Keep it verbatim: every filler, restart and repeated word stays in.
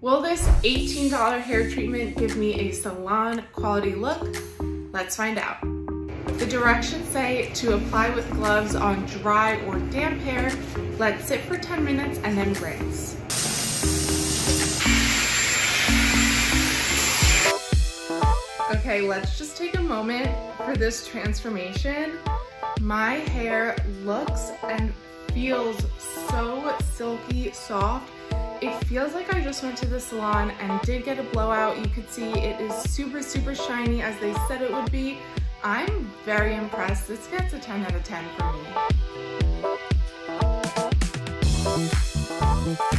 Will this eighteen dollar hair treatment give me a salon quality look? Let's find out. The directions say to apply with gloves on dry or damp hair, let sit for ten minutes, and then rinse. Okay, let's just take a moment for this transformation. My hair looks and feels so silky soft. It feels like I just went to the salon and did get a blowout. You could see it is super, super shiny as they said it would be. I'm very impressed. This gets a ten out of ten for me.